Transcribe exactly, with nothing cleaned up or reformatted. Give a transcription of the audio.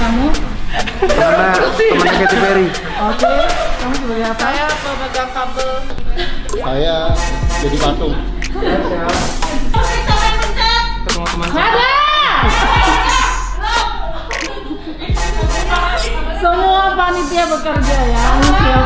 kamu? Karena temannya Katy Perry. Oke, kamu sebagai apa? Saya pemegang kabel. Saya jadi patung. Semua panitia bekerja ya.